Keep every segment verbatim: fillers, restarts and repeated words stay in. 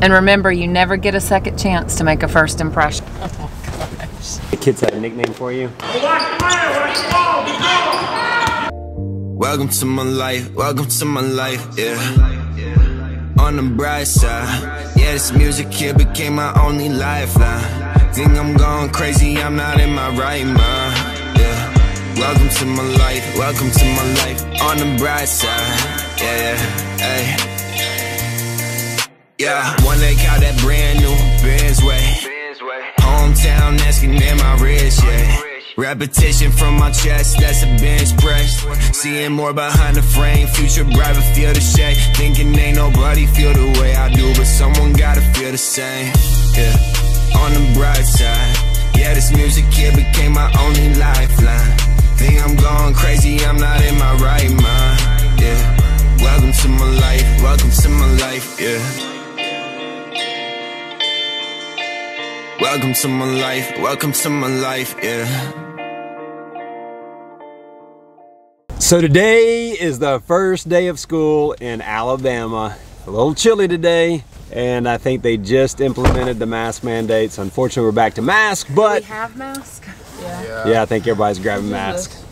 And remember, you never get a second chance to make a first impression. Oh my gosh. The kids have a nickname for you. Welcome to my life, welcome to my life, yeah. On the bright side, yeah, this music here became my only lifeline. Think I'm going crazy, I'm not in my right mind, yeah. Welcome to my life, welcome to my life, on the bright side, yeah, yeah, hey. Yeah, one leg out that brand new Benz way. Hometown asking, am I rich? Yeah. Repetition from my chest, that's a bench press. Seeing more behind the frame, future bright but feel the shade. Thinking ain't nobody feel the way I do, but someone gotta feel the same. Yeah, on the bright side, yeah, this music here became my only lifeline. Think I'm going crazy, I'm not in my right mind. Yeah, welcome to my life, welcome to my life, yeah. Welcome to my life, welcome to my life, yeah. So today is the first day of school in Alabama. A little chilly today, and I think they just implemented the mask mandates. Unfortunately, we're back to mask, but... Do we have masks? Yeah. Yeah. Yeah, I think everybody's grabbing masks.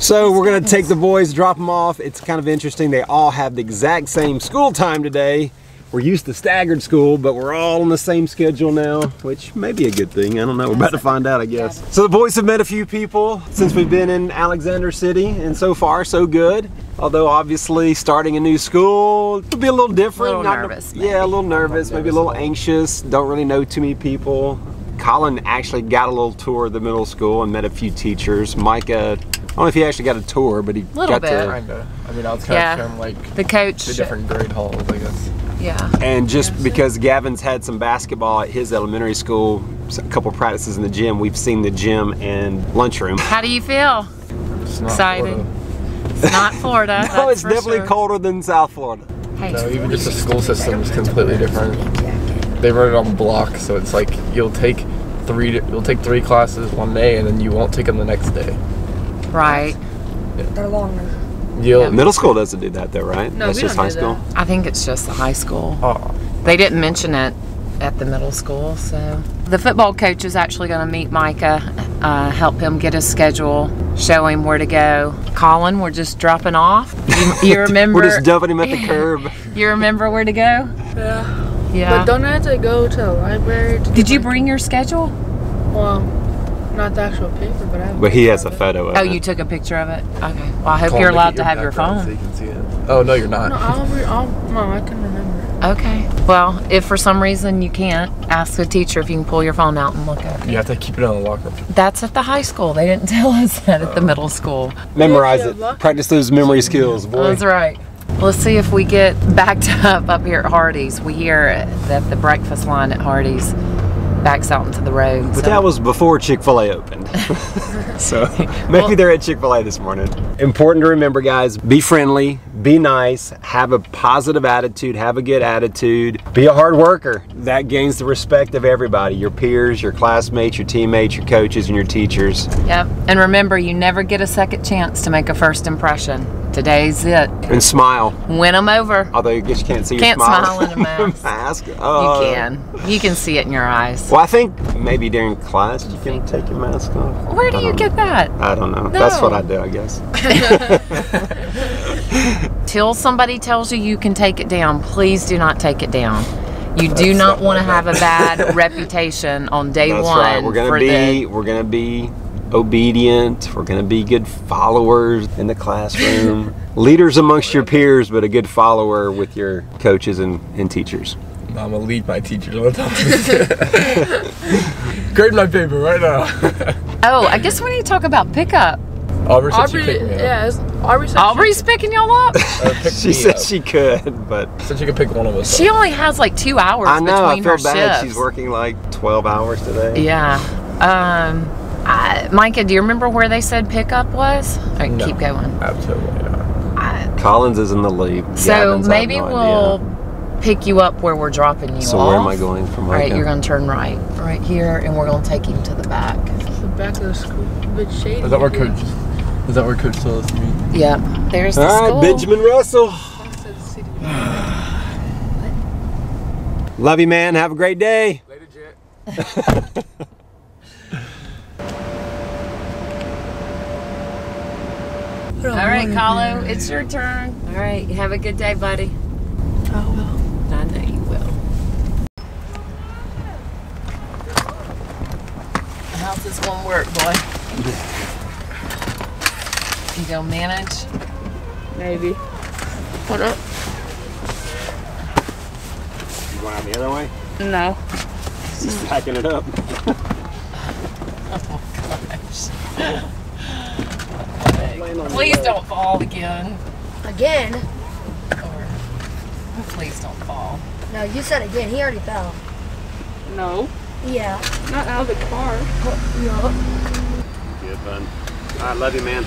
So we're gonna take the boys, drop them off. It's kind of interesting, they all have the exact same school time today. We're used to staggered school, but we're all on the same schedule now, which may be a good thing. I don't know. We're about to find out, I guess. So the boys have met a few people since we've been in Alexander City, and so far, so good. Although, obviously, starting a new school could be a little different. A little Not nervous. No, yeah, a little nervous, maybe a little anxious. Don't really know too many people. Colin actually got a little tour of the middle school and met a few teachers. Micah, I don't know if he actually got a tour, but he little got bit. to. Kinda. I mean, I was kind yeah. of showing, like, the coach. The different grade halls, I guess. Yeah. And just because Gavin's had some basketball at his elementary school, a couple practices in the gym, we've seen the gym and lunchroom. How do you feel? It's not Excited. Florida. It's not Florida. No, that's it's for definitely sure. colder than South Florida. Hey. No, even just the school system is completely different. They run it on block, so it's like you'll take three you'll take three classes one day, and then you won't take them the next day. Right. Yeah. They're longer. Yeah. Middle school doesn't do that though, right? No, That's just high school? That. I think it's just the high school. Oh. They didn't mention it at the middle school, so. The football coach is actually going to meet Micah, uh, help him get his schedule, show him where to go. Colin, we're just dropping off. You, you remember? We're just dumping him at the curb. You remember where to go? Yeah. Yeah. But don't I have to go to the library? To Did you bring your schedule? Well. Not the actual paper, but I. But he has a photo of it. Oh, you took a picture of it? Okay. Well, I hope you're allowed to have your phone. So you can see it. Oh, no, you're not. No, I'll re I'll, no, I can remember. Okay. Well, if for some reason you can't, ask the teacher if you can pull your phone out and look at it. You have to keep it on the locker. That's at the high school. They didn't tell us that at the middle school. Memorize it. Practice those memory skills, boy. That's right. Let's see if we get backed up up here at Hardee's. We hear that the breakfast line at Hardee's backs out into the road. But so. That was before Chick-fil-A opened. So maybe well, they're at Chick-fil-A this morning. Important to remember, guys, be friendly, be nice, have a positive attitude, have a good attitude, be a hard worker. That gains the respect of everybody, your peers, your classmates, your teammates, your coaches, and your teachers. Yep, and remember, you never get a second chance to make a first impression. Today's it. And smile. Win them over. Although I guess you can't see your can't smile. Can't smile in a mask. mask. Uh, you can. You can see it in your eyes. Well, I think maybe during class you can take your mask off. Where do you get that? I don't know. No. That's what I do, I guess. Till somebody tells you you can take it down, please do not take it down. You do That's not want to have a bad reputation on day That's one. That's right. We're gonna be. The, we're gonna be. obedient. We're going to be good followers in the classroom. Leaders amongst your peers, but a good follower with your coaches and, and teachers. I'm going to lead my teachers all the time. Grade my paper right now. Oh, I guess we need to talk about pickup. Aubrey said Aubrey, she picked me up. Yeah, Aubrey said Aubrey's she picking y'all up? Uh, she said up. she could, but... Said she could pick one of us She up. only has like two hours between her shifts. I know, I feel bad. Shifts. She's working like twelve hours today. Yeah. Um... I, Micah, do you remember where they said pickup was? All right, no, keep going. Absolutely not. I, Collins is in the lead. So Gavin's maybe no we'll idea. pick you up where we're dropping you so off. So where am I going from right Micah? You're going to turn right, right here, and we're going to take him to the back. The back of the school. Bit shady. Is that where Coach? Is that where Coach told us to meet? Yeah. There's the All right, school. Benjamin Russell. Love you, man. Have a great day. Later, Jet. All right, Kahlo, it's your turn. All right, have a good day, buddy. I will. I know you will. How's this gonna work, boy? You gonna manage? Maybe. What up? You going out the other way? No. She's packing it up. Oh my gosh. Please don't fall again. Again? Or, please don't fall. No, you said again. He already fell. No. Yeah. Not out of the car. No. Good, fun. All right, love you, man.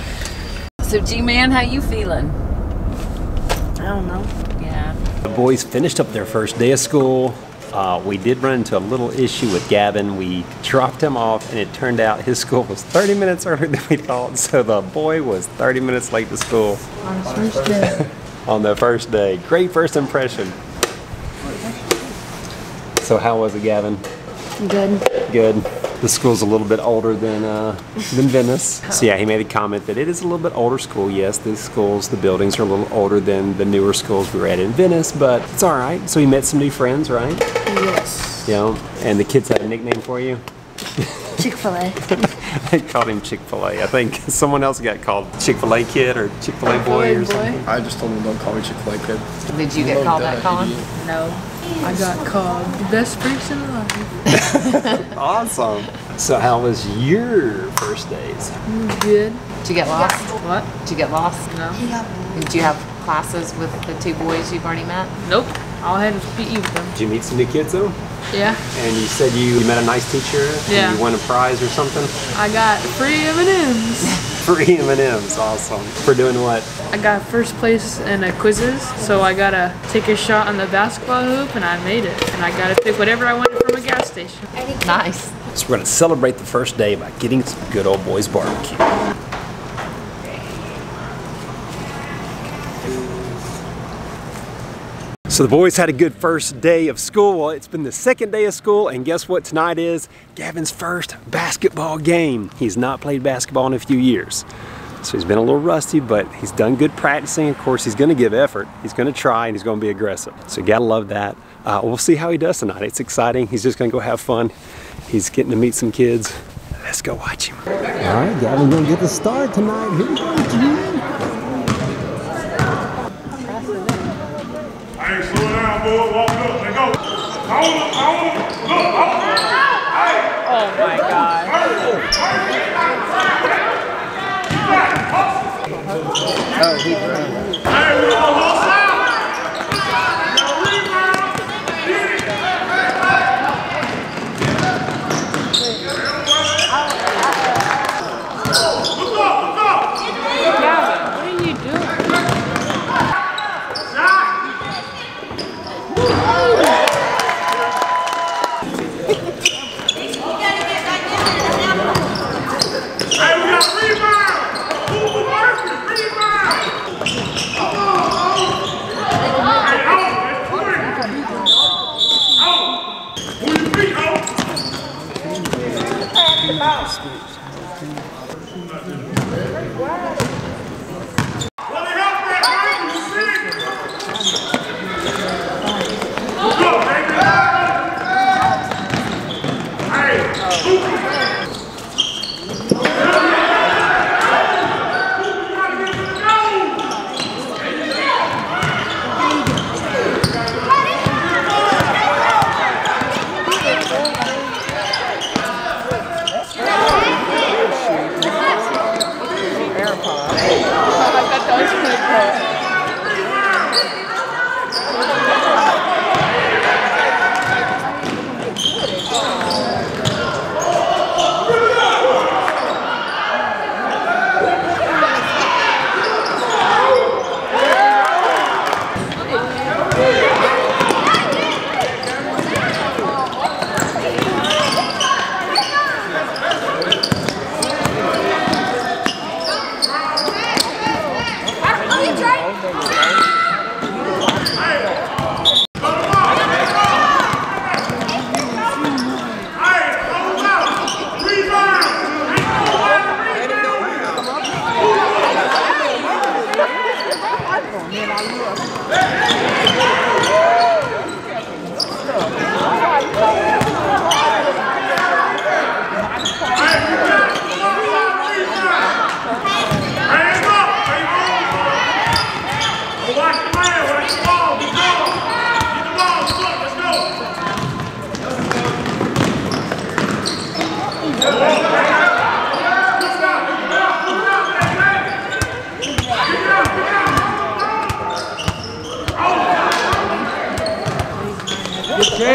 So, G-Man, how you feeling? I don't know. Yeah. The boys finished up their first day of school. Uh, we did run into a little issue with Gavin. We dropped him off, and it turned out his school was thirty minutes earlier than we thought, so the boy was thirty minutes late to school. On the first day. On the first day. Great first impression. So how was it, Gavin? Good. Good. The school's a little bit older than, uh, than Venice. So yeah, he made a comment that it is a little bit older school. Yes, these schools, the buildings are a little older than the newer schools we were at in Venice, but it's all right. So he met some new friends, right? Yes. You know, and the kids had a nickname for you? Chick-fil-A. They called him Chick-fil-A. I think someone else got called Chick-fil-A Kid or Chick-fil-A Boy, boy or something. Boy. I just told him don't call me Chick-fil-A Kid. Did you get called that, Colin? No. I got called the best person alive. Awesome. So how was your first days? Good. Did you get lost? What? Did you get lost? No. Did you have classes with the two boys you've already met? Nope. I'll head and P E with them. Did you meet some new kids though? Yeah. And you said you met a nice teacher and yeah. You won a prize or something? I got free M and M's. Free M and M's, awesome. For doing what? I got first place in a quizzes, so I got to take a shot on the basketball hoop and I made it. And I got to pick whatever I wanted from a gas station. Nice. So we're going to celebrate the first day by getting some good old boys barbecue. So the boys had a good first day of school. Well, it's been the second day of school, and guess what tonight is? Gavin's first basketball game. He's not played basketball in a few years. So he's been a little rusty, but he's done good practicing. Of course, he's gonna give effort. He's gonna try, and he's gonna be aggressive. So you gotta love that. Uh, we'll see how he does tonight. It's exciting. He's just gonna go have fun. He's getting to meet some kids. Let's go watch him. All right, Gavin's gonna get the start tonight. Here we go, G-Man. Hey, slow down, boy. Walk up. Let go. I want to, I want to, look, I want to. Hey. Oh, my God. Oh, he's running. Hey, we're going to hustle. Let's go.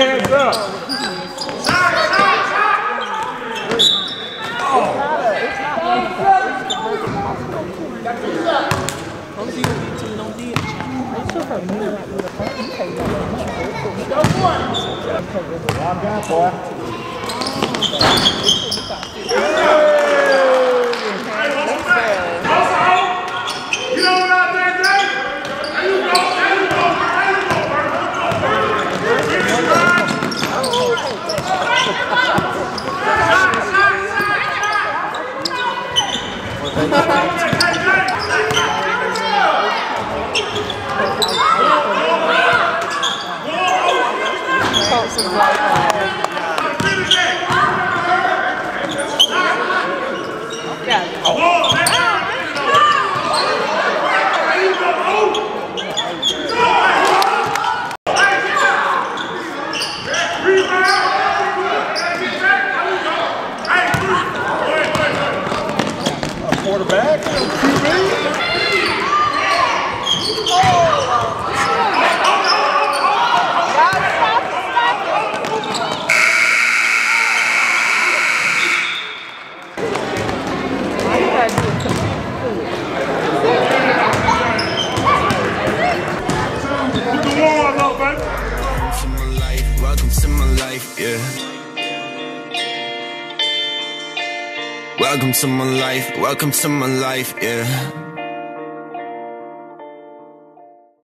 hands up. Oh. Welcome to my life, welcome to my life, yeah.